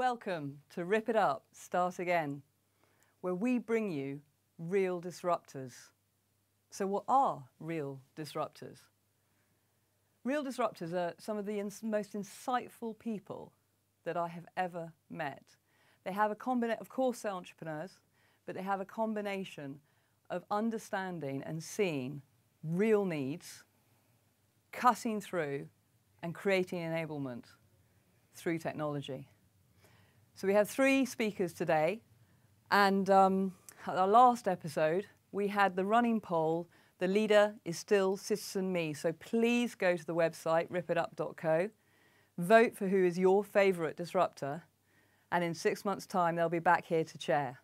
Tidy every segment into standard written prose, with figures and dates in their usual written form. Welcome to Rip It Up, Start Again, where we bring you real disruptors. So what are real disruptors? Real disruptors are some of the most insightful people that I have ever met. They have a combination, of course they're entrepreneurs, but they have a combination of understanding and seeing real needs, cutting through and creating enablement through technology. So we have three speakers today, and at our last episode we had the running poll, the leader is still Citizen Me, so please go to the website ripitup.co, vote for who is your favourite disruptor, and in 6 months' time they'll be back here to chair.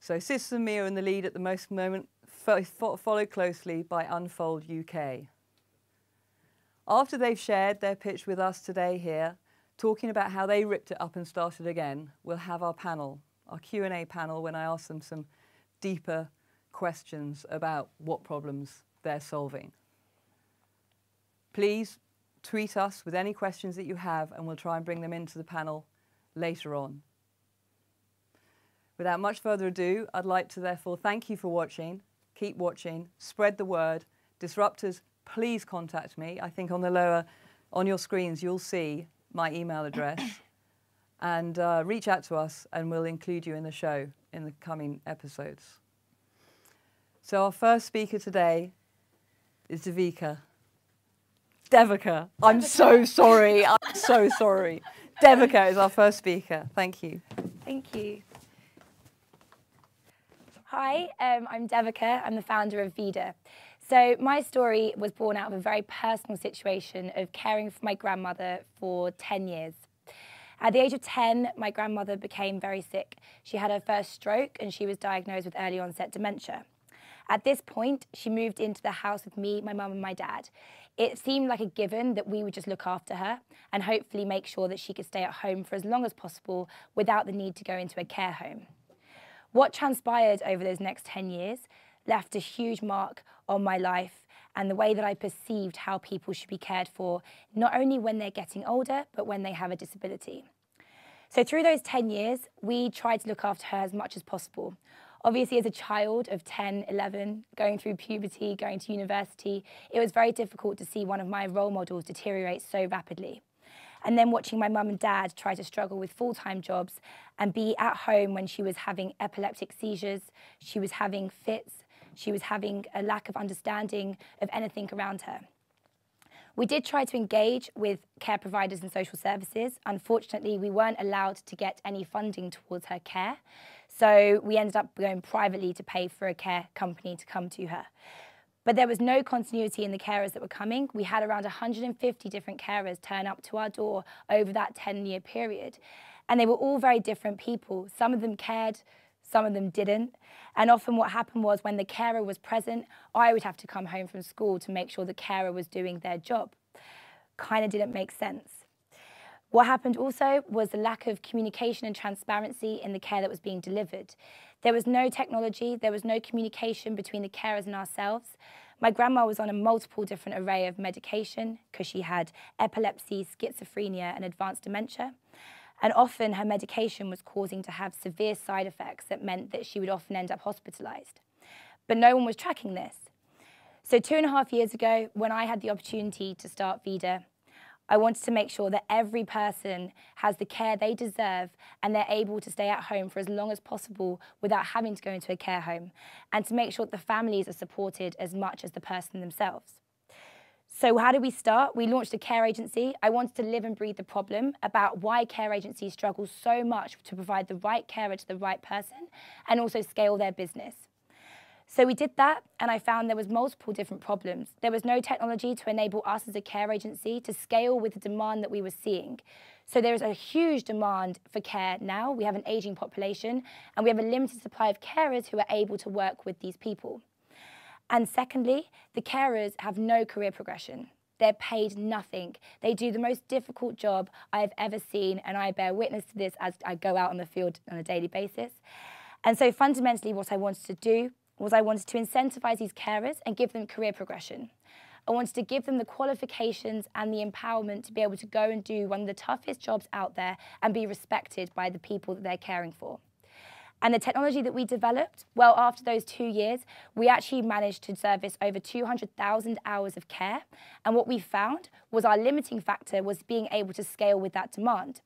So Citizen Me are in the lead at the most moment, followed closely by Unfold UK. After they've shared their pitch with us today here, talking about how they ripped it up and started again, we'll have our panel, our Q&A panel, when I ask them some deeper questions about what problems they're solving. Please tweet us with any questions that you have and we'll try and bring them into the panel later on. Without much further ado, I'd like to therefore thank you for watching, keep watching, spread the word. Disruptors, please contact me. I think on the lower, on your screens, you'll see my email address and reach out to us and we'll include you in the show in the coming episodes. So our first speaker today is Devika. Devika, I'm so sorry, I'm so sorry. Devika is our first speaker, thank you. Thank you. Hi, I'm Devika, I'm the founder of Vida. So my story was born out of a very personal situation of caring for my grandmother for 10 years. At the age of 10, my grandmother became very sick. She had her first stroke and she was diagnosed with early onset dementia. At this point, she moved into the house with me, my mum and my dad. It seemed like a given that we would just look after her and hopefully make sure that she could stay at home for as long as possible without the need to go into a care home. What transpired over those next 10 years left a huge mark on my life and the way that I perceived how people should be cared for, not only when they're getting older, but when they have a disability. So through those 10 years, we tried to look after her as much as possible. Obviously, as a child of 10, 11, going through puberty, going to university, it was very difficult to see one of my role models deteriorate so rapidly. And then watching my mum and dad try to struggle with full-time jobs and be at home when she was having epileptic seizures, she was having fits, she was having a lack of understanding of anything around her. We did try to engage with care providers and social services. Unfortunately, we weren't allowed to get any funding towards her care. So we ended up going privately to pay for a care company to come to her. But there was no continuity in the carers that were coming. We had around 150 different carers turn up to our door over that 10-year period. And they were all very different people. Some of them cared, some of them didn't. And often what happened was when the carer was present, I would have to come home from school to make sure the carer was doing their job. Kind of didn't make sense. What happened also was the lack of communication and transparency in the care that was being delivered. There was no technology, there was no communication between the carers and ourselves. My grandma was on a multiple different array of medication because she had epilepsy, schizophrenia, and advanced dementia. And often her medication was causing to have severe side effects that meant that she would often end up hospitalised. But no one was tracking this. So 2.5 years ago, when I had the opportunity to start Vida, I wanted to make sure that every person has the care they deserve and they're able to stay at home for as long as possible without having to go into a care home, and to make sure that the families are supported as much as the person themselves. So how did we start? We launched a care agency. I wanted to live and breathe the problem about why care agencies struggle so much to provide the right carer to the right person and also scale their business. So we did that and I found there was multiple different problems. There was no technology to enable us as a care agency to scale with the demand that we were seeing. So there is a huge demand for care now. We have an aging population and we have a limited supply of carers who are able to work with these people. And secondly, the carers have no career progression. They're paid nothing. They do the most difficult job I've ever seen, and I bear witness to this as I go out on the field on a daily basis. And so fundamentally what I wanted to do was I wanted to incentivize these carers and give them career progression. I wanted to give them the qualifications and the empowerment to be able to go and do one of the toughest jobs out there and be respected by the people that they're caring for. And the technology that we developed, well, after those 2 years, we actually managed to service over 200,000 hours of care. And what we found was our limiting factor was being able to scale with that demand.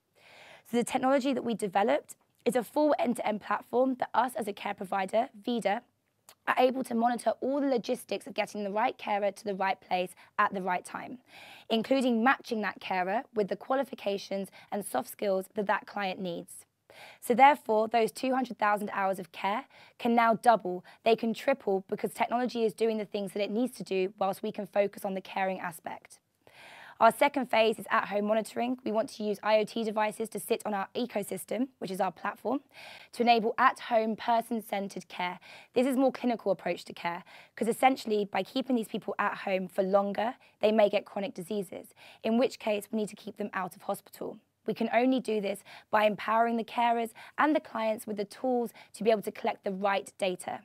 So the technology that we developed is a full end-to-end platform that us as a care provider, Vida, are able to monitor all the logistics of getting the right carer to the right place at the right time, including matching that carer with the qualifications and soft skills that that client needs. So therefore, those 200,000 hours of care can now double, they can triple, because technology is doing the things that it needs to do whilst we can focus on the caring aspect. Our second phase is at-home monitoring. We want to use IoT devices to sit on our ecosystem, which is our platform, to enable at-home person-centred care. This is a more clinical approach to care, because essentially by keeping these people at home for longer, they may get chronic diseases, in which case we need to keep them out of hospital. We can only do this by empowering the carers and the clients with the tools to be able to collect the right data.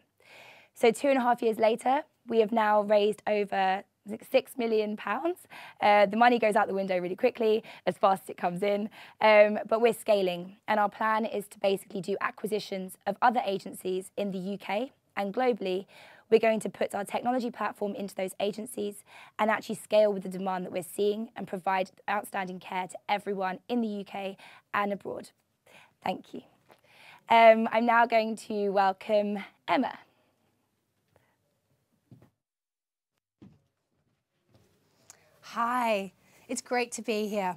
So 2.5 years later, we have now raised over £6 million. The money goes out the window really quickly, as fast as it comes in, but we're scaling. And our plan is to basically do acquisitions of other agencies in the UK and globally. We're going to put our technology platform into those agencies and actually scale with the demand that we're seeing and provide outstanding care to everyone in the UK and abroad. Thank you. I'm now going to welcome Emma. Hi, it's great to be here.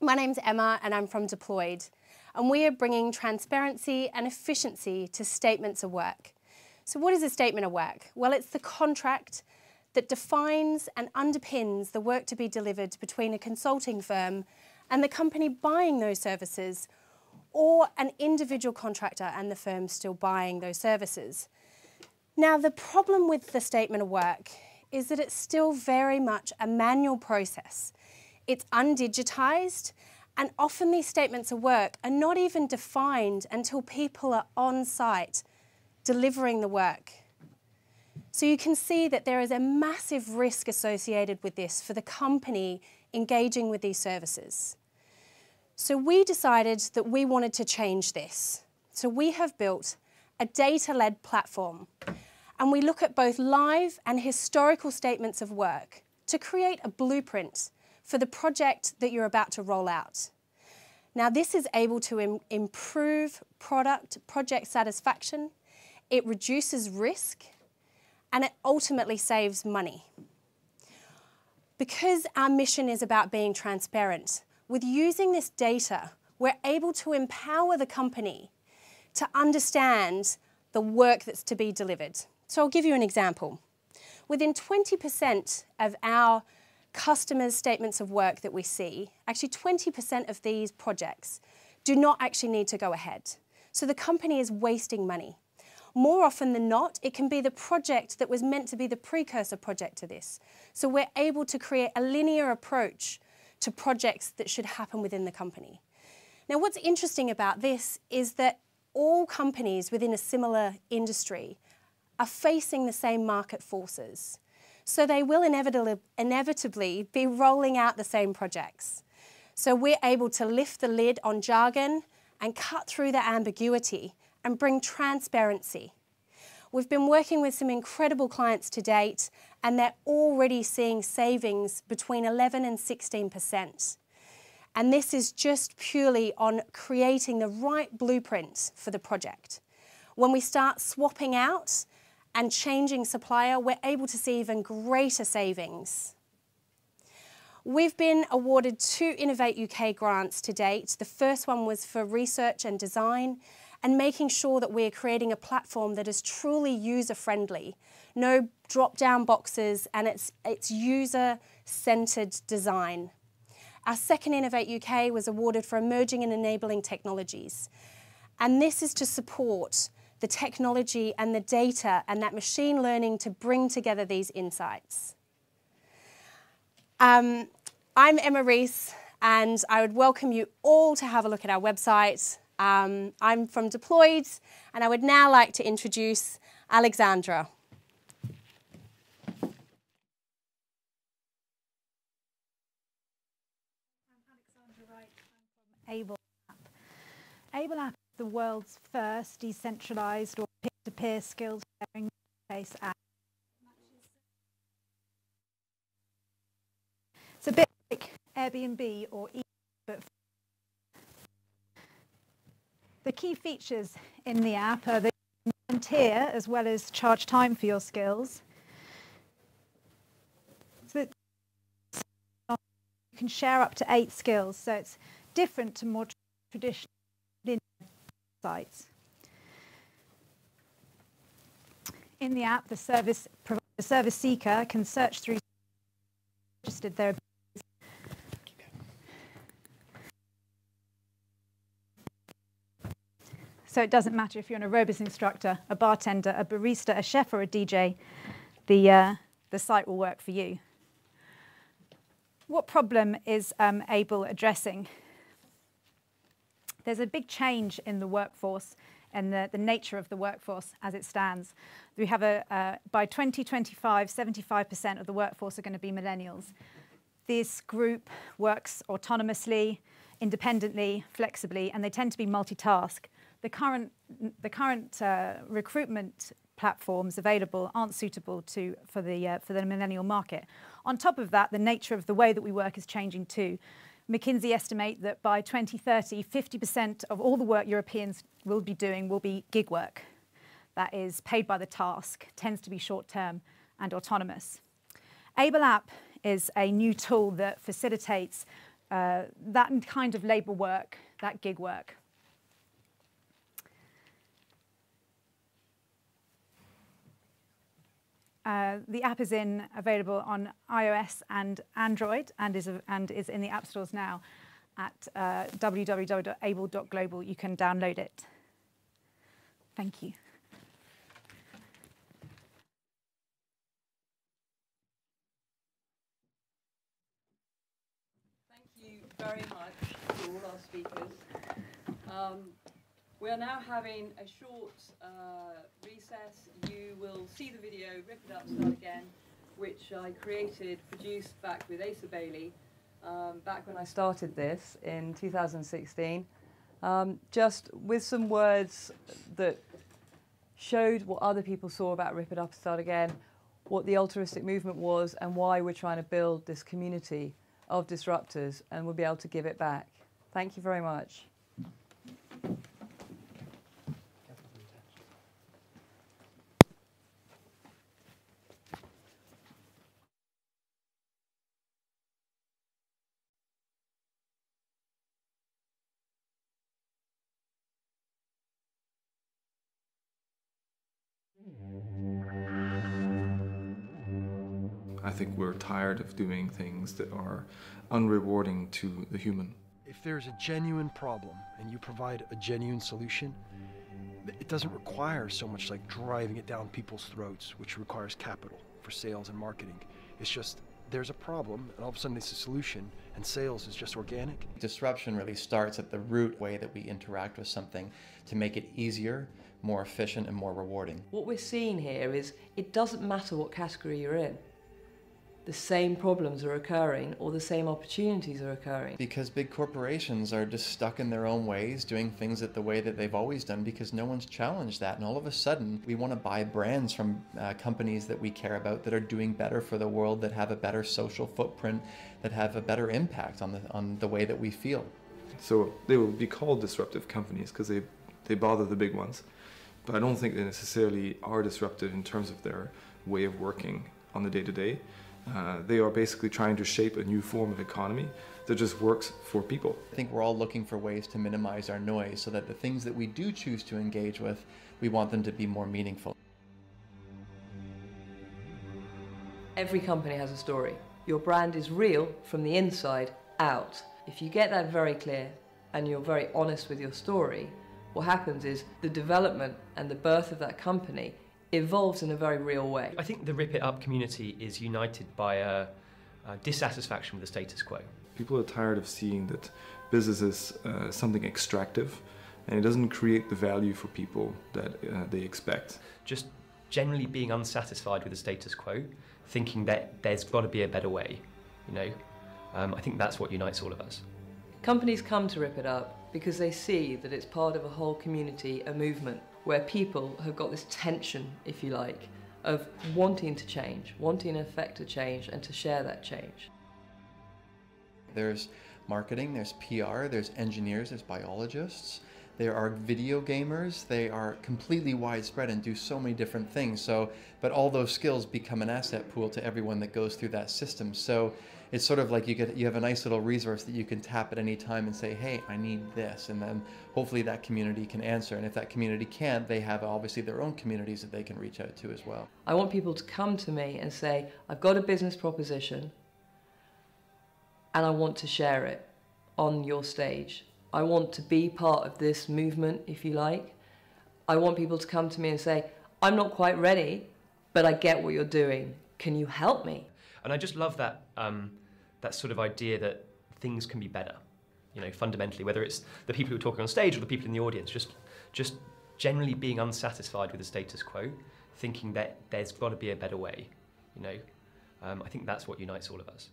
My name's Emma and I'm from Deployed, and we are bringing transparency and efficiency to statements of work. So what is a statement of work? Well, it's the contract that defines and underpins the work to be delivered between a consulting firm and the company buying those services, or an individual contractor and the firm still buying those services. Now, the problem with the statement of work is that it's still very much a manual process. It's undigitised, and often these statements of work are not even defined until people are on site delivering the work. So you can see that there is a massive risk associated with this for the company engaging with these services. So we decided that we wanted to change this. So we have built a data-led platform, and we look at both live and historical statements of work to create a blueprint for the project that you're about to roll out. Now, this is able to improve project satisfaction, it reduces risk, and it ultimately saves money. Because our mission is about being transparent, with using this data, we're able to empower the company to understand the work that's to be delivered. So I'll give you an example. Within 20% of our customers' statements of work that we see, actually 20% of these projects do not actually need to go ahead. So the company is wasting money. More often than not, it can be the project that was meant to be the precursor project to this. So we're able to create a linear approach to projects that should happen within the company. Now, what's interesting about this is that all companies within a similar industry are facing the same market forces. So they will inevitably be rolling out the same projects. So we're able to lift the lid on jargon and cut through the ambiguity and bring transparency. We've been working with some incredible clients to date, and they're already seeing savings between 11 and 16%. And this is just purely on creating the right blueprint for the project. When we start swapping out and changing supplier, we're able to see even greater savings. We've been awarded 2 Innovate UK grants to date. The first one was for research and design and making sure that we're creating a platform that is truly user-friendly. No drop-down boxes, and it's user-centred design. Our second Innovate UK was awarded for emerging and enabling technologies. And this is to support the technology and the data and that machine learning to bring together these insights. I'm Emma Rees, and I would welcome you all to have a look at our website. I'm from Deployed, and I would now like to introduce Alexandra. AbleApp. AbleApp is the world's first decentralised or peer-to-peer skills sharing marketplace app. It's a bit like Airbnb or Uber, but the key features in the app are that you can volunteer as well as charge time for your skills. So you can share up to 8 skills, so it's different to more traditional sites. In the app, the service seeker can search through registered their so it doesn't matter if you're an aerobics instructor, a bartender, a barista, a chef, or a DJ. The site will work for you. What problem is Able addressing? There's a big change in the workforce and the nature of the workforce as it stands. We have by 2025, 75% of the workforce are going to be millennials. This group works autonomously, independently, flexibly, and they tend to be multitask. The current recruitment platforms available aren't suitable for the millennial market. On top of that, the nature of the way that we work is changing too. McKinsey estimate that by 2030, 50% of all the work Europeans will be doing will be gig work. That is paid by the task, tends to be short-term and autonomous. AbleApp is a new tool that facilitates that kind of labour work, that gig work. The app is available on iOS and Android and is in the app stores now at www.able.global. You can download it. Thank you. Thank you very much to all our speakers. We are now having a short recess. You will see the video, Rip It Up, Start Again, which I produced back with Asa Bailey, back when I started this in 2016, just with some words that showed what other people saw about Rip It Up, Start Again, what the altruistic movement was, and why we're trying to build this community of disruptors, and we'll be able to give it back. Thank you very much. I think we're tired of doing things that are unrewarding to the human. If there's a genuine problem and you provide a genuine solution, it doesn't require so much like driving it down people's throats, which requires capital for sales and marketing. It's just there's a problem and all of a sudden it's a solution and sales is just organic. Disruption really starts at the root way that we interact with something to make it easier, more efficient and more rewarding. What we're seeing here is it doesn't matter what category you're in. The same problems are occurring or the same opportunities are occurring. Because big corporations are just stuck in their own ways, doing things the way that they've always done because no one's challenged that. And all of a sudden, we want to buy brands from companies that we care about that are doing better for the world, that have a better social footprint, that have a better impact on the way that we feel. So they will be called disruptive companies because they bother the big ones. But I don't think they necessarily are disruptive in terms of their way of working on the day-to-day. They are basically trying to shape a new form of economy that just works for people. I think we're all looking for ways to minimize our noise so that the things that we do choose to engage with, we want them to be more meaningful. Every company has a story. Your brand is real from the inside out. If you get that very clear and you're very honest with your story, what happens is the development and the birth of that company evolves in a very real way. I think the Rip It Up community is united by a dissatisfaction with the status quo. People are tired of seeing that business is something extractive and it doesn't create the value for people that they expect. Just generally being unsatisfied with the status quo, thinking that there's got to be a better way, you know. I think that's what unites all of us. Companies come to Rip It Up because they see that it's part of a whole community, a movement, where people have got this tension, if you like, of wanting to change, wanting in effect to change and to share that change. There's marketing, there's PR, there's engineers, there's biologists, there are video gamers, they are completely widespread and do so many different things. So, but all those skills become an asset pool to everyone that goes through that system. So it's sort of like you have a nice little resource that you can tap at any time and say, hey, I need this. And then hopefully that community can answer. And if that community can't, they have obviously their own communities that they can reach out to as well. I want people to come to me and say, I've got a business proposition and I want to share it on your stage. I want to be part of this movement, if you like. I want people to come to me and say, I'm not quite ready, but I get what you're doing. Can you help me? And I just love that, that sort of idea that things can be better, you know, fundamentally, whether it's the people who are talking on stage or the people in the audience, just generally being unsatisfied with the status quo, thinking that there's got to be a better way, you know. I think that's what unites all of us.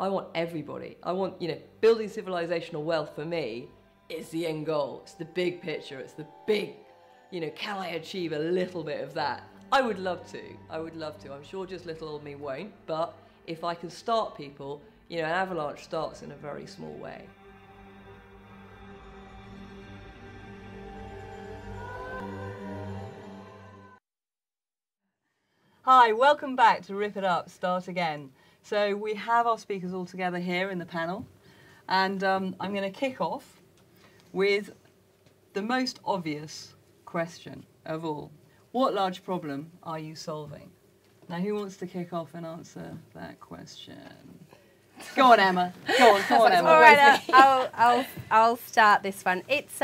I want everybody. I want, you know, building civilizational wealth for me is the end goal. It's the big picture. It's the big, you know, can I achieve a little bit of that? I would love to. I would love to. I'm sure just little old me won't, but if I can start people, you know, an avalanche starts in a very small way. Hi, welcome back to Rip It Up, Start Again. So we have our speakers all together here in the panel, and I'm going to kick off with the most obvious question of all. What large problem are you solving? Now, who wants to kick off and answer that question? Go on, Emma. Go on, Emma. All right, I'll start this one. It's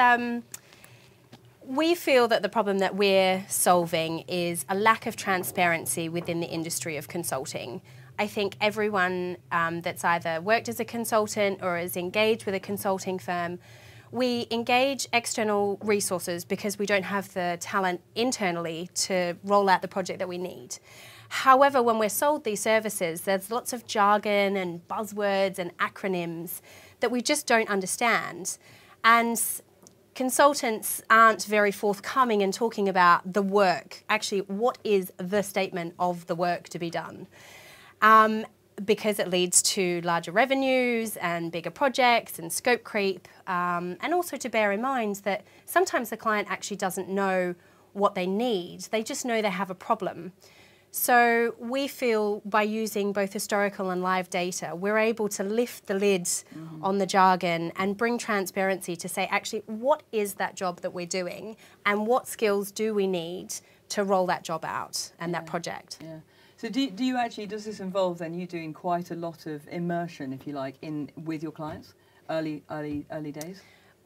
we feel that the problem that we're solving is a lack of transparency within the industry of consulting. I think everyone that's either worked as a consultant or is engaged with a consulting firm, we engage external resources because we don't have the talent internally to roll out the project that we need. However, when we're sold these services, there's lots of jargon and buzzwords and acronyms that we just don't understand. And consultants aren't very forthcoming in talking about the work. Actually, what is the statement of the work to be done? Because it leads to larger revenues and bigger projects and scope creep, and also to bear in mind that sometimes the client actually doesn't know what they need, they just know they have a problem. So we feel by using both historical and live data, we're able to lift the lids on the jargon and bring transparency to say actually what is that job that we're doing and what skills do we need to roll that job out and that project. Yeah. So do you actually, does this involve then you doing quite a lot of immersion, if you like, with your clients, early days?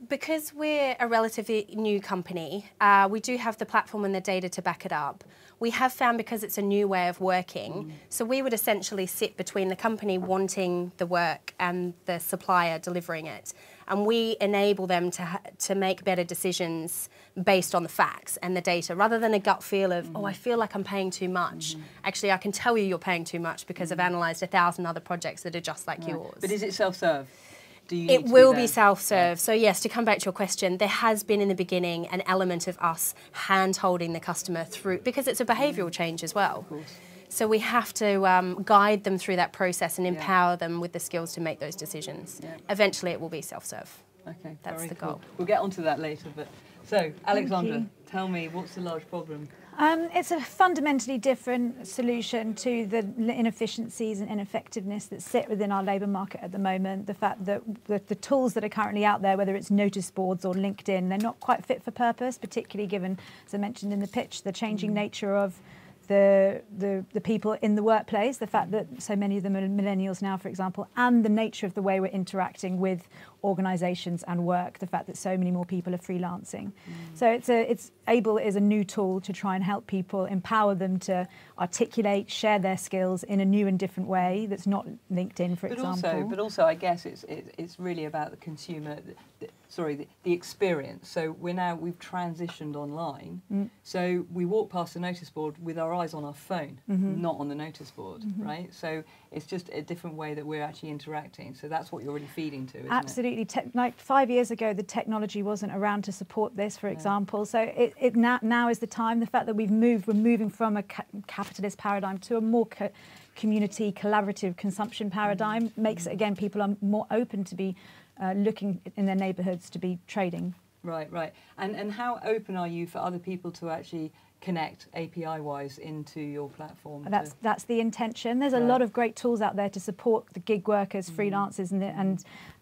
Because we're a relatively new company, we do have the platform and the data to back it up. We have found because it's a new way of working, so we would essentially sit between the company wanting the work and the supplier delivering it. And we enable them to make better decisions based on the facts and the data, rather than a gut feel of, oh, I feel like I'm paying too much. Actually, I can tell you you're paying too much because I've analysed 1,000 other projects that are just like yours. But is it self-serve? Do you need to will be self-serve. Yeah. So yes, to come back to your question, there has been in the beginning an element of us hand-holding the customer through, because it's a behavioural change as well. Of course. So we have to guide them through that process and empower them with the skills to make those decisions. Yeah. Eventually it will be self-serve. Okay, that's the goal. Cool. We'll get onto that later. But so, Alexandra, tell me, what's the large problem? It's a fundamentally different solution to the inefficiencies and ineffectiveness that sit within our labour market at the moment. The fact that the tools that are currently out there, whether it's notice boards or LinkedIn, they're not quite fit for purpose, particularly given, as I mentioned in the pitch, the changing nature of the people in the workplace, the fact that so many of them are millennials now, for example, and the nature of the way we're interacting with organisations and work, the fact that so many more people are freelancing. So Able is a new tool to try and help people, empower them to articulate, share their skills in a new and different way that's not LinkedIn, for example. But also, I guess it's really about the consumer, the experience. So we've transitioned online. So we walk past the notice board with our eyes on our phone, not on the notice board, right? So it's just a different way that we're actually interacting. So that's what you're really feeding to, isn't it? Absolutely. absolutely, like 5 years ago, the technology wasn't around to support this, for example. So now is the time. The fact that we're moving from a capitalist paradigm to a more community, collaborative consumption paradigm makes it, again, people are more open to be looking in their neighbourhoods to be trading. Right, right. And how open are you for other people to actually connect API-wise into your platform? That's the intention. There's a lot of great tools out there to support the gig workers, freelancers,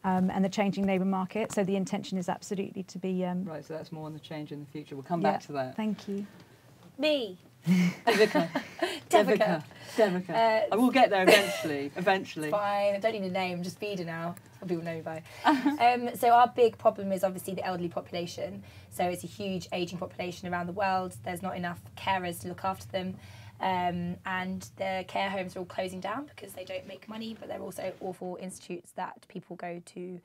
and the changing labour market. So the intention is absolutely to be... Right, so that's more on the change in the future. We'll come back to that. Thank you. Me. Devika. I will get there eventually. It's fine. I don't need a name. Just Vida now. People know me by. So our big problem is obviously the elderly population. So it's a huge ageing population around the world. There's not enough carers to look after them, and the care homes are all closing down because they don't make money. But they're also awful institutes that people go to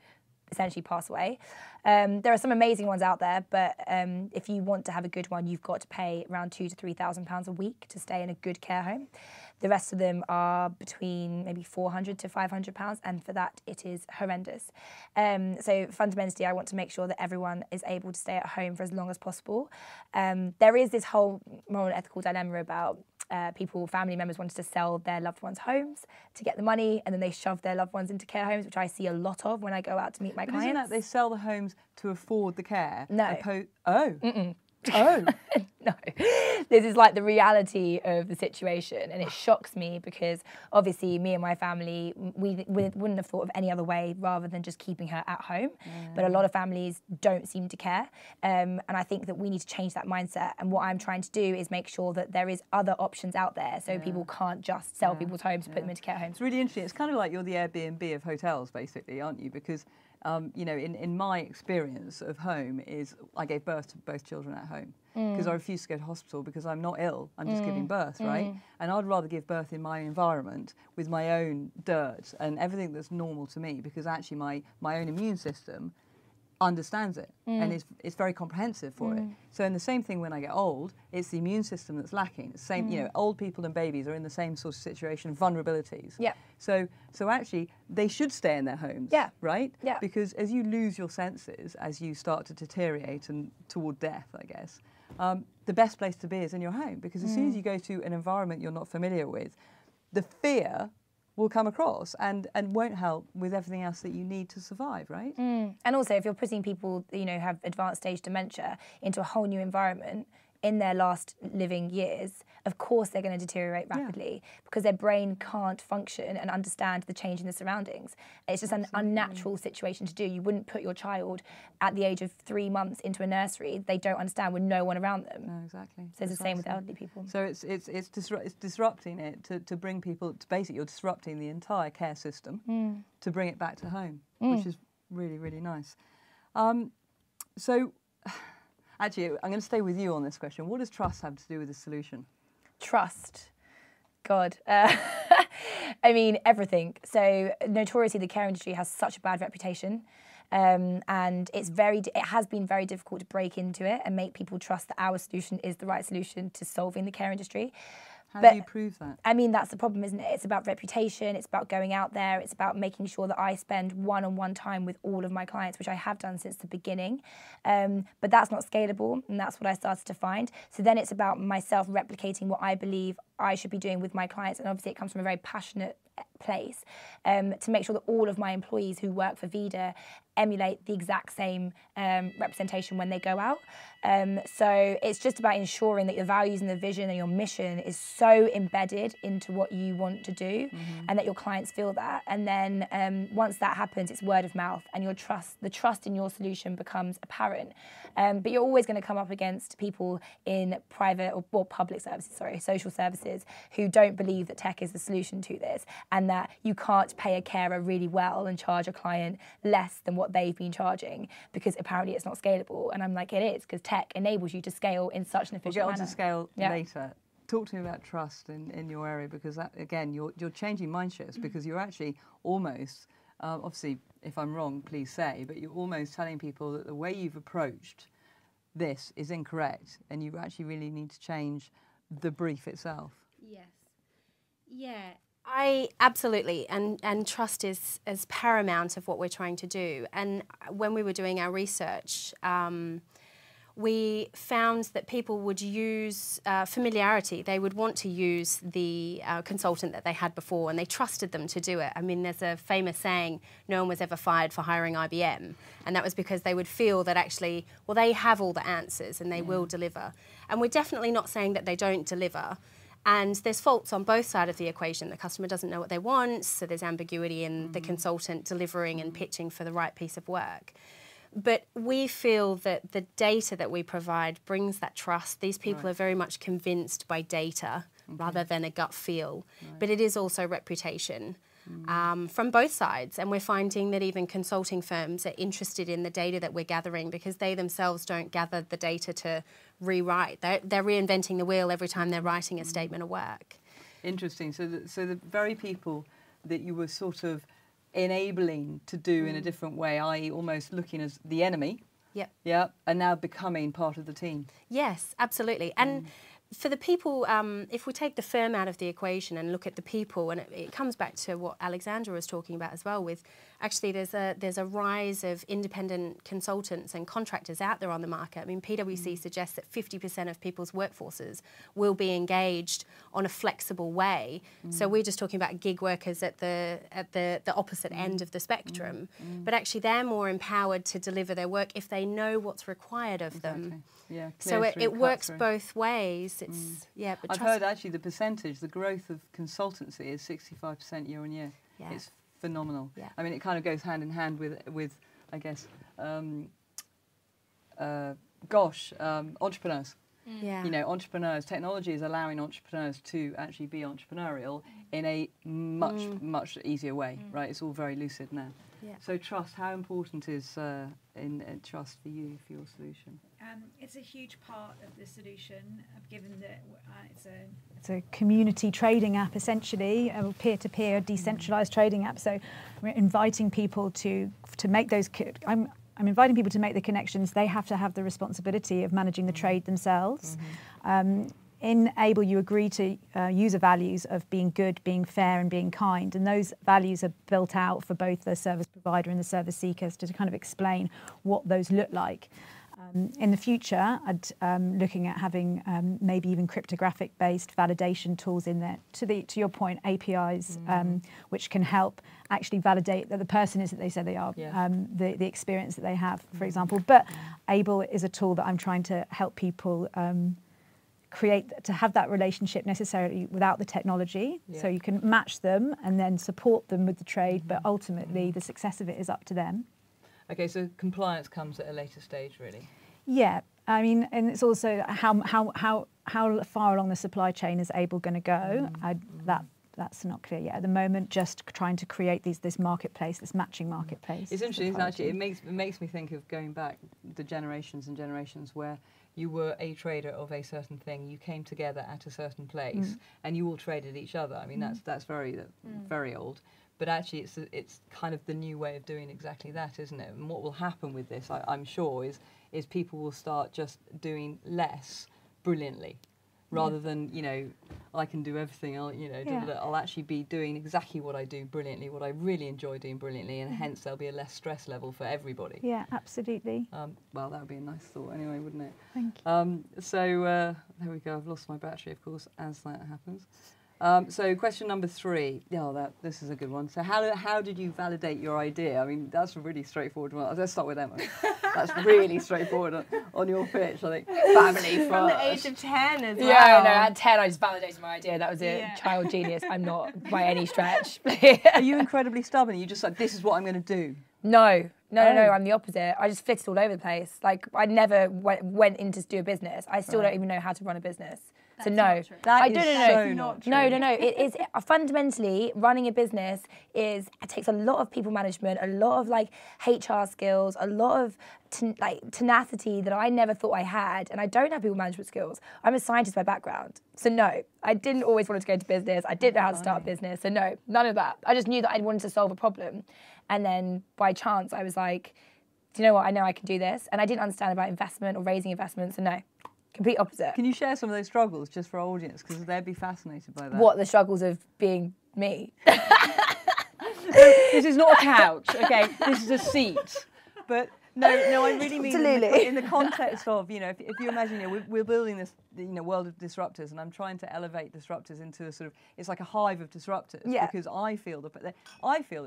essentially pass away. There are some amazing ones out there, but if you want to have a good one, you've got to pay around £2,000 to £3,000 a week to stay in a good care home. The rest of them are between maybe £400 to £500, and for that it is horrendous. So fundamentally, I want to make sure that everyone is able to stay at home for as long as possible. There is this whole moral and ethical dilemma about people, family members wanted to sell their loved ones' homes to get the money, and then they shove their loved ones into care homes, which I see a lot of when I go out to meet my clients. Isn't that they sell the homes to afford the care? No. No. This is like the reality of the situation, and it shocks me because obviously me and my family, we wouldn't have thought of any other way rather than just keeping her at home. But a lot of families don't seem to care, and I think that we need to change that mindset. And what I'm trying to do is make sure that there is other options out there, so people can't just sell people's homes, put them into care homes. It's really interesting. It's kind of like you're the Airbnb of hotels, basically, aren't you? Because you know, in my experience of home is I gave birth to both children at home because I refused to go to hospital because I'm not ill. I'm just giving birth, right? And I'd rather give birth in my environment with my own dirt and everything that's normal to me, because actually my own immune system understands it and it's very comprehensive for it. So in the same thing when I get old, it's the immune system that's lacking. It's the same, you know, old people and babies are in the same sort of situation, vulnerabilities. So actually they should stay in their homes, right? Because as you lose your senses, as you start to deteriorate and toward death, I guess, the best place to be is in your home, because as soon as you go to an environment you're not familiar with, the fear will come across and won't help with everything else that you need to survive, right? And also, if you're putting people, you know, have advanced stage dementia into a whole new environment in their last living years, of course they're going to deteriorate rapidly because their brain can't function and understand the change in the surroundings. It's just an unnatural situation to do. You wouldn't put your child at the age of 3 months into a nursery. They don't understand with no one around them. No, exactly. So it's the same with elderly people. So it's disrupting it to bring people, to basically you're disrupting the entire care system to bring it back to home, which is really, really nice. So actually, I'm going to stay with you on this question. What does trust have to do with the solution? Trust. God. I mean, everything. So notoriously, the care industry has such a bad reputation. And it has been very difficult to break into it and make people trust that our solution is the right solution to solving the care industry. How do you prove that? I mean, that's the problem, isn't it? It's about reputation. It's about going out there. It's about making sure that I spend one-on-one time with all of my clients, which I have done since the beginning. But that's not scalable, and that's what I started to find. So then it's about myself replicating what I believe I should be doing with my clients. And obviously it comes from a very passionate place to make sure that all of my employees who work for Vida emulate the exact same representation when they go out. So it's just about ensuring that your values and the vision and your mission is so embedded into what you want to do and that your clients feel that. And then once that happens, it's word of mouth and your trust, the trust in your solution becomes apparent. But you're always going to come up against people in private or public services, social services, who don't believe that tech is the solution to this and that you can't pay a carer really well and charge a client less than what they've been charging because apparently it's not scalable. And I'm like, it is, because tech enables you to scale in such an efficient manner. We'll get on to scale later. Talk to me about trust in your area, because that, again, you're changing mind shifts because you're actually almost, obviously, if I'm wrong, please say, but you're almost telling people that the way you've approached this is incorrect and you actually really need to change the brief itself. Yes. Yeah. I absolutely, and trust is paramount of what we're trying to do. And when we were doing our research, we found that people would use familiarity. They would want to use the consultant that they had before, and they trusted them to do it. I mean, there's a famous saying, no one was ever fired for hiring IBM. And that was because they would feel that actually, well, they have all the answers and they will deliver. And we're definitely not saying that they don't deliver. And there's faults on both sides of the equation. The customer doesn't know what they want, so there's ambiguity in the consultant delivering and pitching for the right piece of work. But we feel that the data that we provide brings that trust. These people are very much convinced by data rather than a gut feel. But it is also reputation from both sides. And we're finding that even consulting firms are interested in the data that we're gathering because they themselves don't gather the data to rewrite. They're reinventing the wheel every time they're writing a statement of work. Interesting. So the very people that you were sort of enabling to do in a different way, i.e. almost looking as the enemy, and now becoming part of the team. Yes, absolutely. And for the people, if we take the firm out of the equation and look at the people, and it comes back to what Alexandra was talking about as well with, actually there's a rise of independent consultants and contractors out there on the market. I mean, PwC suggests that 50% of people's workforces will be engaged on a flexible way. So we're just talking about gig workers at the opposite end of the spectrum. But actually they're more empowered to deliver their work if they know what's required of them. Yeah, so it works both ways. It's, yeah, but I've heard actually the percentage, the growth of consultancy is 65% year on year. Yeah. It's phenomenal. Yeah. I mean, it kind of goes hand in hand with I guess, entrepreneurs. Yeah. You know, entrepreneurs, technology is allowing entrepreneurs to actually be entrepreneurial in a much, much easier way, right? It's all very lucid now. Yeah. So trust, how important is trust for you, for your solution? It's a huge part of the solution, given that it's a community trading app, essentially, a peer-to-peer decentralised trading app. So we're inviting people to make those... I'm inviting people to make the connections. They have to have the responsibility of managing the trade themselves. In Able, you agree to user values of being good, being fair and being kind. And those values are built out for both the service provider and the service seekers to kind of explain what those look like. In the future, I'd looking at having maybe even cryptographic-based validation tools in there. To your point, APIs, which can help actually validate that the person is that they say they are, the experience that they have, for example. But Able is a tool that I'm trying to help people create, to have that relationship necessarily without the technology. So you can match them and then support them with the trade, but ultimately the success of it is up to them. Okay, so compliance comes at a later stage, really. Yeah, I mean, and it's also how far along the supply chain is Able going to go? That's not clear yet at the moment. Just trying to create this marketplace, this matching marketplace. It's interesting, isn't it? Actually, it makes me think of going back the generations and generations where you were a trader of a certain thing. You came together at a certain place, and you all traded each other. I mean, that's very old. But actually, it's kind of the new way of doing exactly that, isn't it? And what will happen with this, I'm sure, is people will start just doing less brilliantly, rather than, you know, I can do everything. I'll actually be doing exactly what I do brilliantly, what I really enjoy doing brilliantly, and hence there'll be a less stress level for everybody. Yeah, absolutely. Well, that would be a nice thought anyway, wouldn't it? Thank you. So there we go. I've lost my battery, of course, as that happens. So question number 3. Oh, this is a good one. So how did you validate your idea? I mean, that's a really straightforward one. Let's start with Emma. That's really straightforward on your pitch, I think. Family first. From the age of 10 as well. Yeah, no, at 10 I just validated my idea. That was it. Yeah. Child genius. I'm not by any stretch. Are you incredibly stubborn? Are you just like, this is what I'm going to do? No, I'm the opposite. I just flitted all over the place. Like, I never went in to do a business. I still don't even know how to run a business. So no, I don't know. No. It is fundamentally running a business it takes a lot of people management, a lot of like HR skills, a lot of tenacity that I never thought I had, and I don't have people management skills. I'm a scientist by background, so no, I didn't always want to go into business. I didn't know how to start a business, so no, none of that. I just knew that I wanted to solve a problem, and then by chance I was like, do you know what? I know I can do this, and I didn't understand about investment or raising investments, so no. Complete opposite. Can you share some of those struggles just for our audience? Because they'd be fascinated by that. What, the struggles of being me. This is not a couch, okay? This is a seat. But no, I really mean in the context of, you know, if you imagine, you know, we're building this, you know, world of disruptors, and I'm trying to elevate disruptors into a sort of, it's like a hive of disruptors, yeah. Because I feel that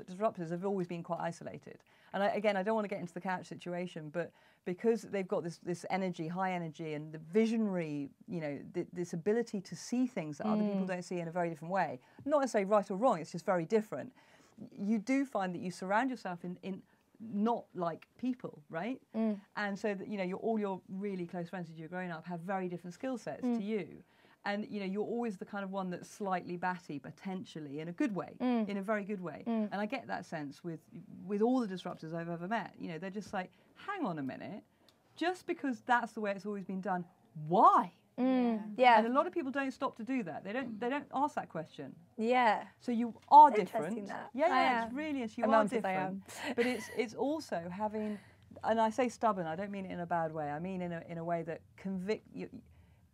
disruptors have always been quite isolated. And again, I don't want to get into the couch situation, but because they've got this energy, high energy, and the visionary, you know, this ability to see things that other people don't see in a very different way, not necessarily right or wrong, it's just very different. You do find that you surround yourself in not like people, right? And so that, you know, all your really close friends as you're growing up have very different skill sets to you. And, you know, you're always the kind of one that's slightly batty, potentially, in a good way, in a very good way. And I get that sense with all the disruptors I've ever met. You know, they're just like, hang on a minute, just because that's the way it's always been done, why? Yeah. And a lot of people don't stop to do that. They don't ask that question. Yeah. So you are different. That. Yeah, it's really is. You are different. But it's also having, and I say stubborn, I don't mean it in a bad way. I mean in a way that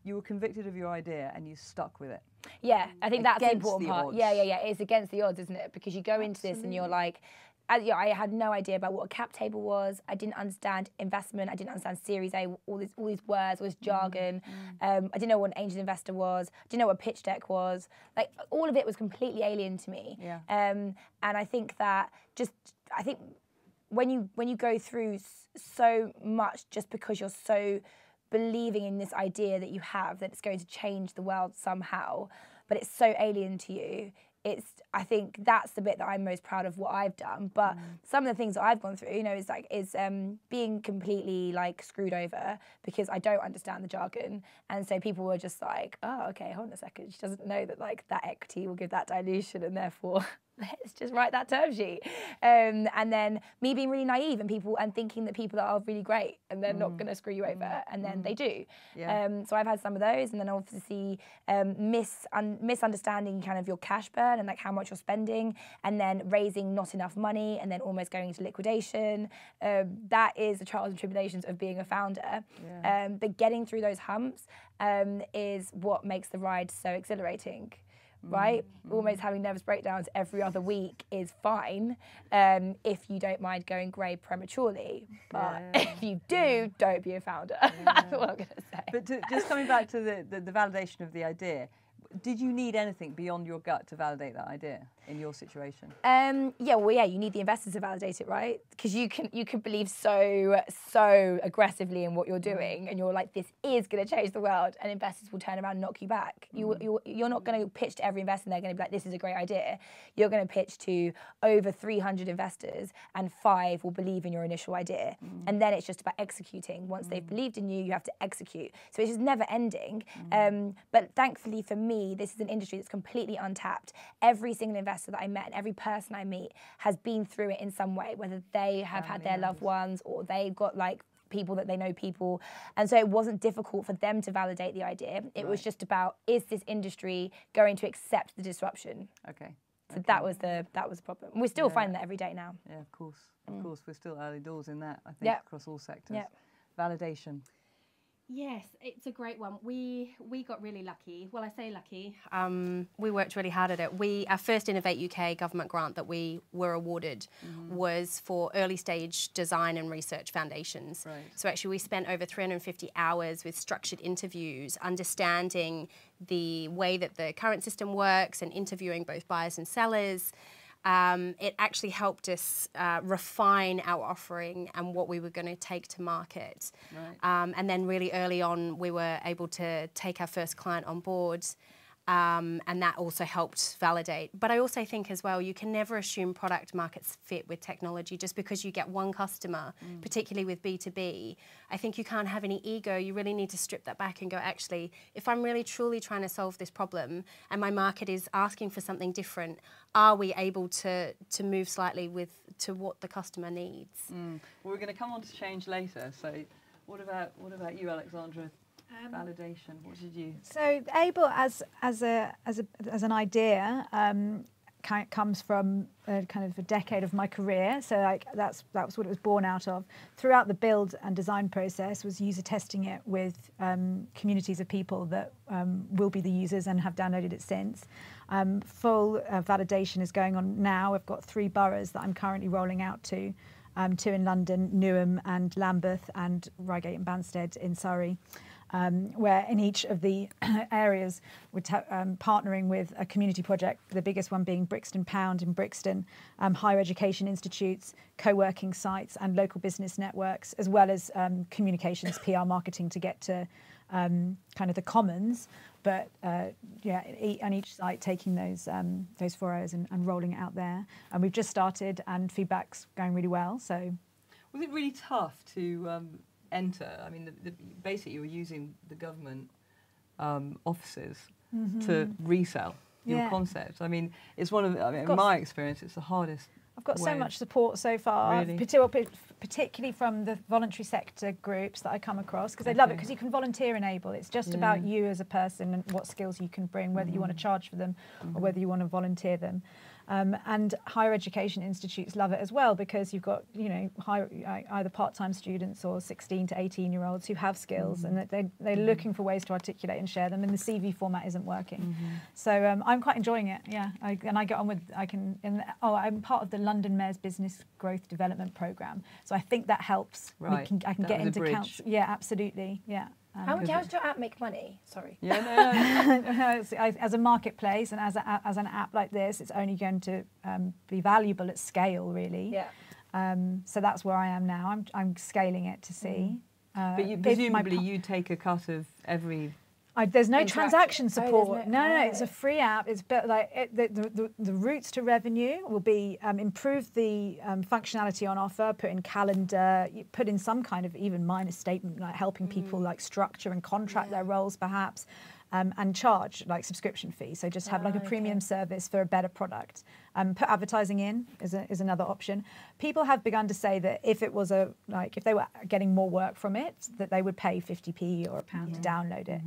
you were convicted of your idea and you stuck with it. Yeah, I think that's the important part. Odds. Yeah. It's against the odds, isn't it? Because you go into this and you're like, I had no idea about what a cap table was. I didn't understand investment. I didn't understand Series A, all these words, all this jargon. I didn't know what an angel investor was. I didn't know what a pitch deck was. Like, all of it was completely alien to me. Yeah. And I think that I think when you go through so much just because you're so believing in this idea that you have, that it's going to change the world somehow, but it's so alien to you, I think that's the bit that I'm most proud of what I've done. But some of the things that I've gone through, you know, is being completely like screwed over because I don't understand the jargon. And so people were just like, oh, okay, hold on a second. She doesn't know that like that equity will give that dilution and therefore let's just write that term sheet. And then me being really naive and thinking that people are really great and they're not going to screw you over, and then they do. Yeah. So I've had some of those, and then obviously misunderstanding kind of your cash burn and like how much you're spending, and then raising not enough money and then almost going into liquidation. That is the trials and tribulations of being a founder. Yeah. But getting through those humps is what makes the ride so exhilarating. Right? Almost having nervous breakdowns every other week is fine if you don't mind going grey prematurely. But if you do, don't be a founder. That's what I'm going to say. But just coming back to the validation of the idea, did you need anything beyond your gut to validate that idea in your situation? You need the investors to validate it, right? Because you can believe so aggressively in what you're doing, and you're like, this is going to change the world, and investors will turn around and knock you back. You're not going to pitch to every investor and they're going to be like, this is a great idea. You're going to pitch to over 300 investors and 5 will believe in your initial idea. And then it's just about executing. Once they've believed in you, you have to execute. So it's just never ending. But thankfully for me, this is an industry that's completely untapped. Every single investor that I met and every person I meet has been through it in some way, whether they have had their loved ones or they've got like people that they know people. And so it wasn't difficult for them to validate the idea. It was just about, is this industry going to accept the disruption? Okay. So that was the problem. We're still finding that every day now. Yeah, of course. Of course, we're still early doors in that, I think, across all sectors. Yep. Validation. Yes, it's a great one. We got really lucky. Well, I say lucky. We worked really hard at it. Our first Innovate UK government grant that we were awarded was for early stage design and research foundations. Right. So actually we spent over 350 hours with structured interviews, understanding the way that the current system works and interviewing both buyers and sellers. It actually helped us refine our offering and what we were going to take to market. Right. And then really early on, we were able to take our first client on board, and that also helped validate. But I also think as well, you can never assume product market fit with technology just because you get one customer, particularly with B2B. I think you can't have any ego. You really need to strip that back and go, actually, if I'm really truly trying to solve this problem and my market is asking for something different, are we able to move slightly to what the customer needs? Well, we're going to come on to change later. So what about you, Alexandra? Validation. What did you? So Able as an idea comes from kind of a decade of my career, so like that was what it was born out of. Throughout the build and design process was user testing it with communities of people that will be the users and have downloaded it since. Full validation is going on now. I've got 3 boroughs that I'm currently rolling out to, 2 in London, Newham and Lambeth, and Reigate and Banstead in Surrey. Where in each of the areas we're partnering with a community project, the biggest one being Brixton Pound in Brixton, higher education institutes, co-working sites and local business networks, as well as communications, PR, marketing to get to kind of the commons. But yeah, on each site taking those 4 hours and rolling it out there. And we've just started and feedback's going really well. So, was it really tough to... enter? I mean, basically you were using the government offices to resell your concept. I mean, it's one of the, in my experience, it's the hardest. I've got so much support so far, really? Particularly from the voluntary sector groups that I come across, because they love it, because you can volunteer enable. It's just about you as a person and what skills you can bring, whether you want to charge for them or whether you want to volunteer them. And higher education institutes love it as well, because you've got, you know, either part-time students or 16 to 18-year-olds who have skills and they're looking for ways to articulate and share them, and the CV format isn't working. So I'm quite enjoying it, yeah. And I get on with, I'm part of the London Mayor's Business Growth Development Programme, so I think that helps. Right. I can get into council. Yeah, absolutely, yeah. How does your app make money? Sorry. Yeah, no. As a marketplace and as an app like this, it's only going to be valuable at scale, really. Yeah. So that's where I am now. I'm scaling it to see. But you, presumably you take a cut of every. There's no transaction support. No, it's a free app. It's built like the routes to revenue will be improve the functionality on offer, put in calendar, put in some kind of even minor statement, like helping people like structure and contract their roles perhaps, and charge like subscription fee. So just have like a premium service for a better product. Put advertising in is another option. People have begun to say that if it was a if they were getting more work from it, that they would pay 50p or £1 to download it.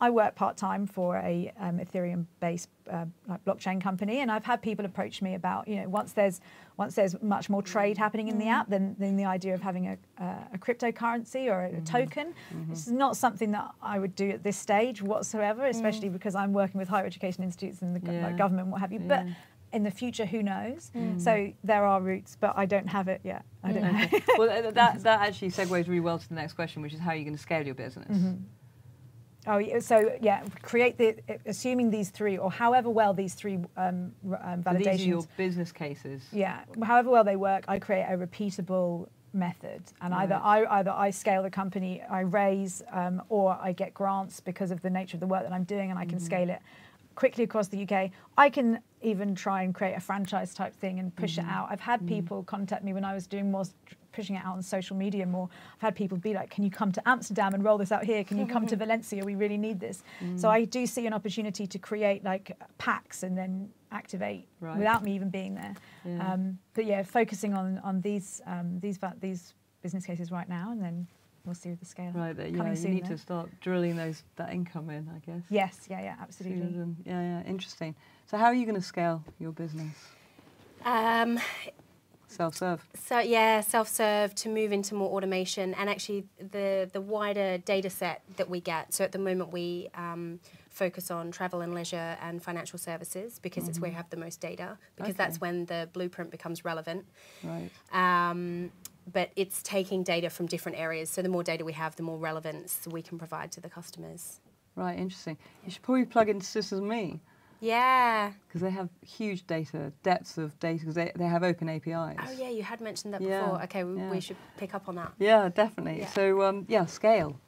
I work part-time for a Ethereum-based blockchain company, and I've had people approach me about, you know, once there's much more trade happening in the app, then the idea of having a cryptocurrency or a token, this is not something that I would do at this stage whatsoever, especially because I'm working with higher education institutes and the government, what have you. But in the future, who knows? So there are routes, but I don't have it yet. I don't know. Well, that actually segues really well to the next question, which is how are you going to scale your business? Oh, so yeah, create the, assuming these 3 or however well these 3 validations. These are your business cases. Yeah, however well they work, I create a repeatable method, and either I scale the company, I raise, or I get grants because of the nature of the work that I'm doing, and I can scale it quickly across the UK. I can even try and create a franchise type thing and push it out. I've had people contact me when I was doing more pushing it out on social media more. I've had people be like, can you come to Amsterdam and roll this out here? Can you come to Valencia? We really need this. So I do see an opportunity to create like packs and then activate without me even being there. Yeah. But yeah, focusing on these business cases right now, and then we'll see with the scale. Right, yeah, you need to start drilling that income in, I guess. Yes, yeah, absolutely. Yeah, interesting. So how are you going to scale your business? Self-serve. So yeah, self-serve to move into more automation and actually the wider data set that we get. So at the moment we focus on travel and leisure and financial services because it's where we have the most data, because that's when the blueprint becomes relevant. Right. But it's taking data from different areas. So the more data we have, the more relevance we can provide to the customers. Right, interesting. You should probably plug into Citizen Me. Yeah. Because they have huge data, depths of data, because they have open APIs. Oh, yeah, you had mentioned that before. Okay, we should pick up on that. Yeah, definitely. Yeah. So, yeah, scale.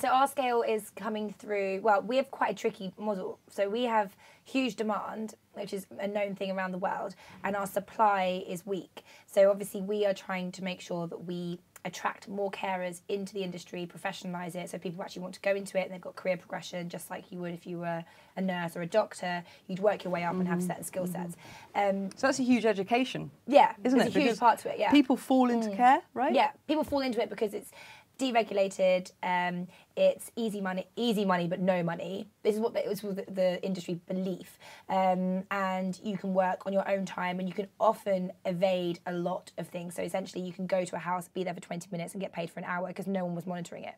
So our scale is coming through, well, we have quite a tricky model. So we have huge demand, which is a known thing around the world, and our supply is weak. So obviously we are trying to make sure that we attract more carers into the industry, professionalise it, so people actually want to go into it and they've got career progression, just like you would if you were a nurse or a doctor. You'd work your way up and have certain skill sets. So that's a huge education. Yeah, isn't it? It's a huge part to it, yeah. People fall into care, right? Yeah, people fall into it because it's deregulated. It's easy money, but no money. This is what the industry belief. And you can work on your own time, and you can often evade a lot of things. So essentially, you can go to a house, be there for 20 minutes, and get paid for an hour because no one was monitoring it.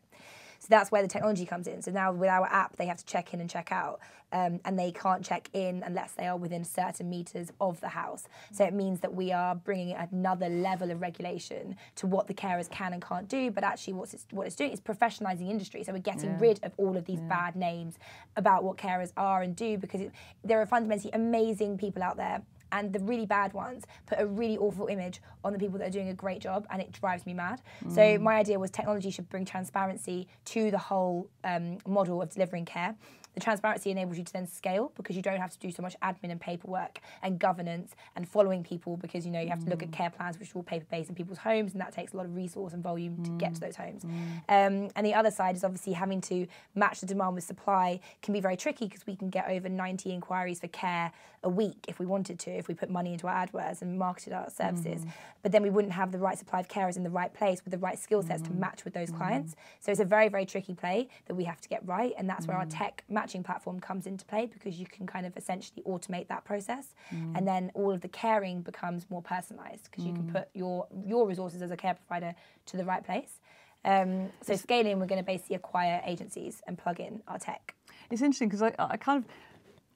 So that's where the technology comes in. So now with our app, they have to check in and check out, and they can't check in unless they are within certain meters of the house. So it means that we are bringing another level of regulation to what the carers can and can't do, but actually what it's doing is professionalising industry. So we're getting rid of all of these bad names about what carers are and do, because there are fundamentally amazing people out there, and the really bad ones put a really awful image on the people that are doing a great job, and it drives me mad. So my idea was technology should bring transparency to the whole model of delivering care. The transparency enables you to then scale, because you don't have to do so much admin and paperwork and governance and following people, because you have to look at care plans, which are all paper-based in people's homes, and that takes a lot of resource and volume to get to those homes. And the other side is obviously having to match the demand with supply can be very tricky, because we can get over 90 inquiries for care a week if we wanted to, if we put money into our AdWords and marketed our services. But then we wouldn't have the right supply of carers in the right place with the right skill sets to match with those clients. So it's a very, very tricky play that we have to get right, and that's where our tech matching platform comes into play, because you can kind of essentially automate that process, and then all of the caring becomes more personalised, because you can put your resources as a care provider to the right place. So scaling, we're going to basically acquire agencies and plug in our tech. It's interesting, because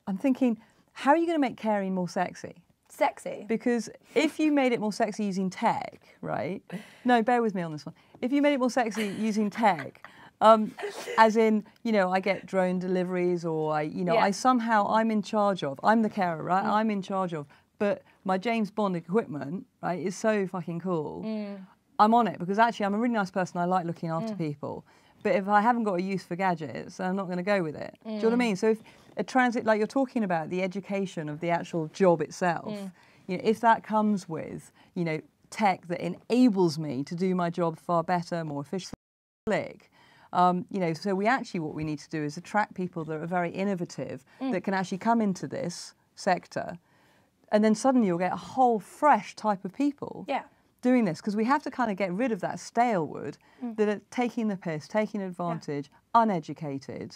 I'm thinking, how are you going to make caring more sexy? Sexy? Because if you made it more sexy using tech, right? No, bear with me on this one. If you made it more sexy using tech, as in, I get drone deliveries, or I'm in charge of. I'm the carer, right? I'm in charge of. But my James Bond equipment, right, is so fucking cool. I'm on it, because actually I'm a really nice person. I like looking after people. But if I haven't got a use for gadgets, I'm not going to go with it. Do you know what I mean? So if a transit, like you're talking about, the education of the actual job itself, if that comes with, tech that enables me to do my job far better, more efficiently, so we actually, what we need to do is attract people that are very innovative, that can actually come into this sector, and then suddenly you'll get a whole fresh type of people doing this, because we have to kind of get rid of that stale wood that are taking the piss, taking advantage, uneducated,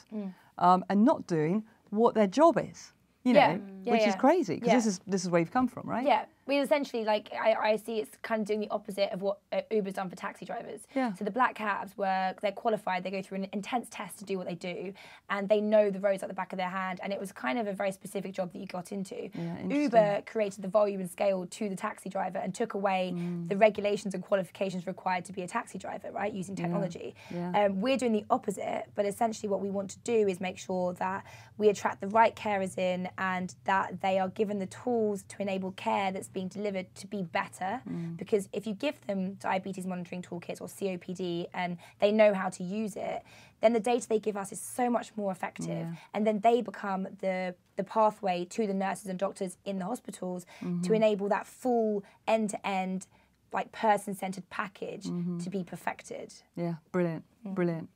and not doing what their job is, which is crazy, because this is where you've come from, right? Yeah. We essentially, I see it's kind of doing the opposite of what Uber's done for taxi drivers. Yeah. So the black cabs they're qualified, they go through an intense test to do what they do, and they know the roads at the back of their hand, and it was kind of a very specific job that you got into. Yeah, Uber created the volume and scale to the taxi driver and took away the regulations and qualifications required to be a taxi driver, right, using technology. Yeah. Yeah. We're doing the opposite, but essentially what we want to do is make sure that we attract the right carers in, and that they are given the tools to enable care that's being delivered to be better, because if you give them diabetes monitoring toolkits or COPD and they know how to use it, then the data they give us is so much more effective, and then they become the pathway to the nurses and doctors in the hospitals to enable that full end-to-end person-centred package to be perfected. Yeah, brilliant, brilliant.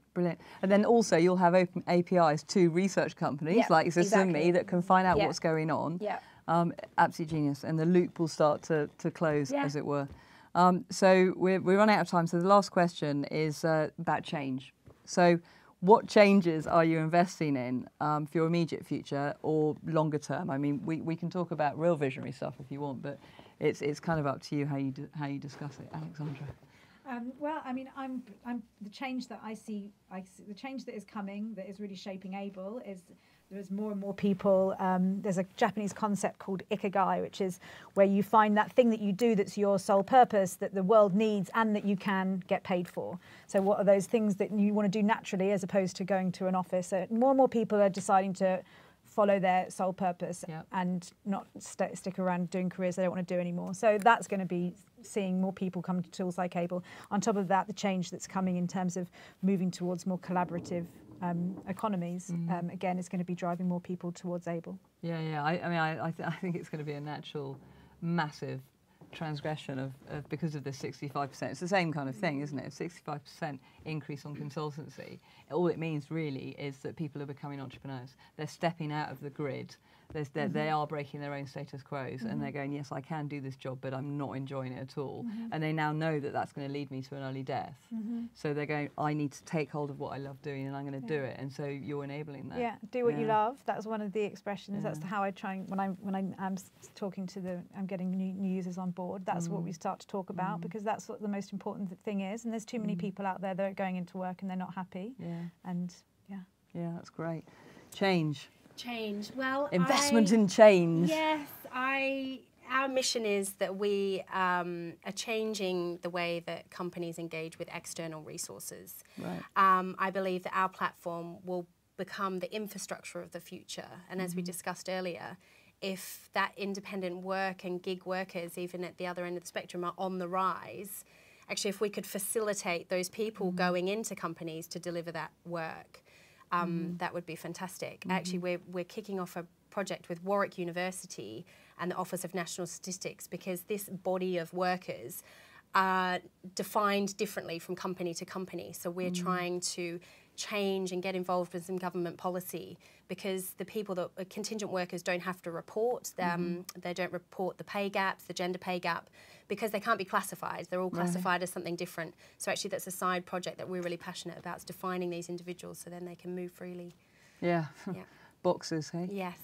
And then also you'll have open APIs to research companies like Citizen Me that can find out what's going on. Yeah. Absolute genius, and the loop will start to close, as it were. So we're running out of time, so the last question is about change. So what changes are you investing in for your immediate future or longer term? I mean, we can talk about real visionary stuff if you want, but it's kind of up to you how you discuss it, Alexandra. Well, I mean, I'm the change that I see, the change that is coming, that is really shaping Able, is there's more and more people. There's a Japanese concept called ikigai, which is where you find that thing that you do that's your sole purpose, that the world needs and that you can get paid for. So what are those things that you want to do naturally as opposed to going to an office? So more and more people are deciding to follow their sole purpose and not stick around doing careers they don't want to do anymore. So that's going to be seeing more people come to tools like Able. On top of that, the change that's coming in terms of moving towards more collaborative economies, again, is going to be driving more people towards Able. Yeah, yeah. I think it's going to be a natural, massive transgression because of the 65%. It's the same kind of thing, isn't it? 65% increase on consultancy, all it means really is that people are becoming entrepreneurs. They're stepping out of the grid. They are breaking their own status quos, and they're going, yes, I can do this job, but I'm not enjoying it at all. And they now know that that's going to lead me to an early death. So they're going, I need to take hold of what I love doing, and I'm going to do it. And so you're enabling that. Yeah, do what you love. That's one of the expressions. That's how I try when I'm talking to the, I'm getting new users on board. That's what we start to talk about, because that's what the most important thing is. And there's too many people out there that are going into work and they're not happy. Yeah. And yeah, that's great. Change. Change. Well, investment in change. Yes, our mission is that we are changing the way that companies engage with external resources. Right. I believe that our platform will become the infrastructure of the future. And as we discussed earlier, if that independent work and gig workers, even at the other end of the spectrum, are on the rise, actually, if we could facilitate those people going into companies to deliver that work, that would be fantastic. Actually, we're kicking off a project with Warwick University and the Office of National Statistics, because this body of workers are defined differently from company to company. So we're trying to change and get involved with some government policy, because the people that are contingent workers don't have to report them. They don't report the pay gaps, the gender pay gap, because they can't be classified. They're all classified as something different. So actually that's a side project that we're really passionate about, is defining these individuals so then they can move freely. Yeah. Yeah. Boxes, hey? Yes.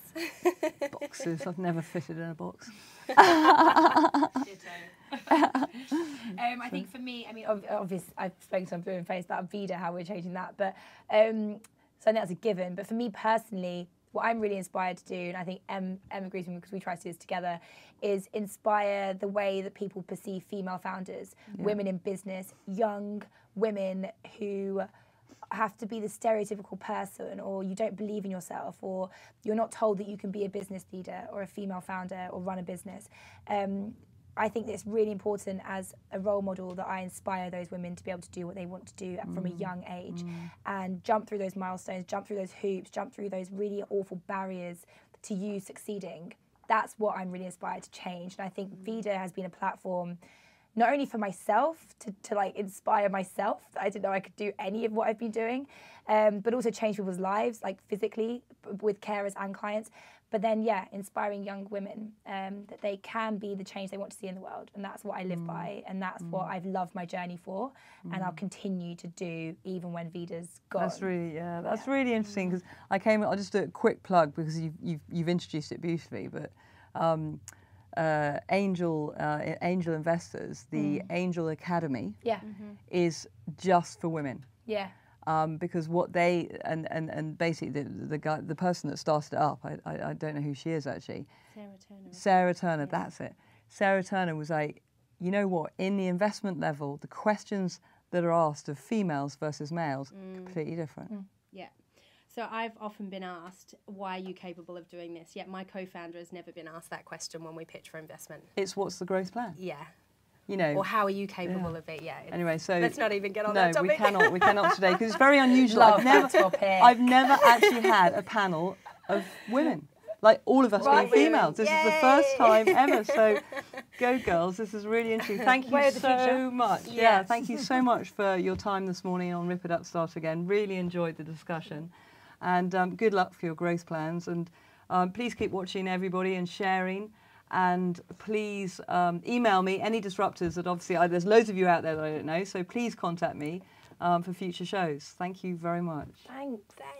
Boxes. I've never fitted in a box. I think for me, I mean, obviously I've spoken to Blue and Face about Vida, how we're changing that, but so I think that's a given. But for me personally, what I'm really inspired to do, and I think Em agrees with me because we try to do this together, is inspire the way that people perceive female founders, women in business, young women who have to be the stereotypical person, or you don't believe in yourself, or you're not told that you can be a business leader or a female founder or run a business. I think that it's really important as a role model that I inspire those women to be able to do what they want to do from a young age, and jump through those milestones, jump through those hoops, jump through those really awful barriers to you succeeding. That's what I'm really inspired to change. And I think Vida has been a platform not only for myself, to like inspire myself, I didn't know I could do any of what I've been doing, but also change people's lives, like physically, with carers and clients. But then, yeah, inspiring young women that they can be the change they want to see in the world. And that's what I live by. And that's what I've loved my journey for. And I'll continue to do even when Vida's gone. That's really, yeah, that's really interesting, because I'll just do a quick plug, because you've introduced it beautifully, but Angel Investors, the Angel Academy is just for women. Yeah. Because what they, and basically the person that started it up, I don't know who she is actually. Sarah Turner. Sarah Turner, yeah. That's it. Sarah Turner was like, you know what, in the investment level, the questions that are asked of females versus males are completely different. Yeah. So I've often been asked, why are you capable of doing this? Yet my co-founder has never been asked that question when we pitch for investment. It's what's the growth plan? Yeah. You know, or how are you capable of it? Yeah. Anyway, so let's not even get on that topic. No, we cannot today, because it's very unusual. I've never actually had a panel of women, like all of us being females. This is the first time ever. So, go girls! This is really interesting. Thank you so much. Yes. Yeah, thank you so much for your time this morning on Rip It Up, Start Again. Really enjoyed the discussion, and good luck for your growth plans. And please keep watching, everybody, and sharing. And please email me any disruptors that obviously there's loads of you out there that I don't know, so please contact me for future shows. Thank you very much. Thanks.